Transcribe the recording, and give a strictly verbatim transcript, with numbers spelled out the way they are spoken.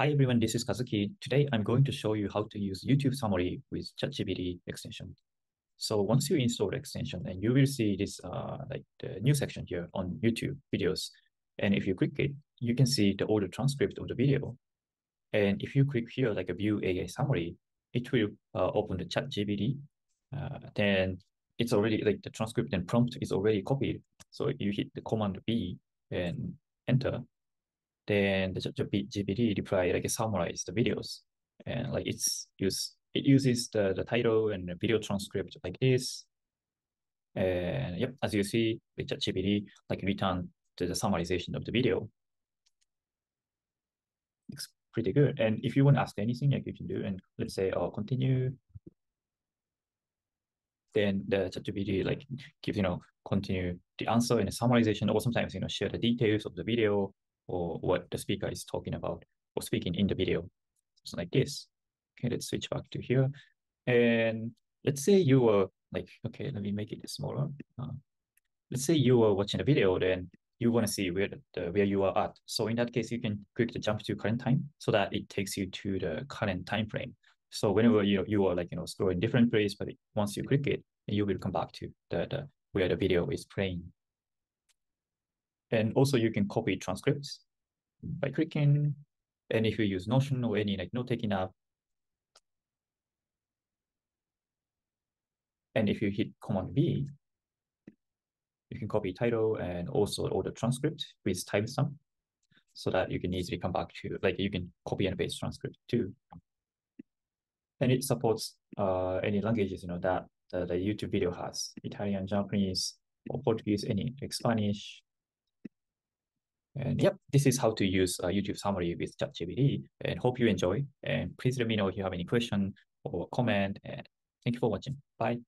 Hi everyone, this is Kazuki. Today I'm going to show you how to use YouTube Summary with ChatGPT extension. So once you install the extension, and you will see this uh, like the new section here on YouTube videos. And if you click it, you can see the audio transcript of the video. And if you click here like a view A I summary, it will uh, open the ChatGPT. Uh, then it's already like the transcript and prompt is already copied. So you hit the command B and enter. Then the ChatGPT reply like summarize the videos, and like it's use it uses the, the title and the video transcript like this. And yep, as you see, the ChatGPT like return to the summarization of the video. It's pretty good. And if you want to ask anything, like you can do, and let's say oh continue. Then the ChatGPT like gives you know continue the answer and the summarization, or sometimes you know share the details of the video, or what the speaker is talking about or speaking in the video. It's like this. Okay, let's switch back to here. And let's say you were like, okay, let me make it smaller. Uh, let's say you were watching a video, then you want to see where the, where you are at. So in that case, you can click the jump to current time so that it takes you to the current time frame. So whenever you you are like, you know, scrolling different place, but once you click it, you will come back to the, the where the video is playing. And also you can copy transcripts by clicking. And if you use Notion or any like note-taking app, and if you hit Command B, you can copy title and also all the transcript with timestamp so that you can easily come back to, like you can copy and paste transcript too. And it supports uh, any languages, you know, that the, the YouTube video has, Italian, Japanese, or Portuguese, any like Spanish. And yep, this is how to use uh, YouTube Summary with ChatGPT, and hope you enjoy. And please let me know if you have any question or comment. And thank you for watching. Bye.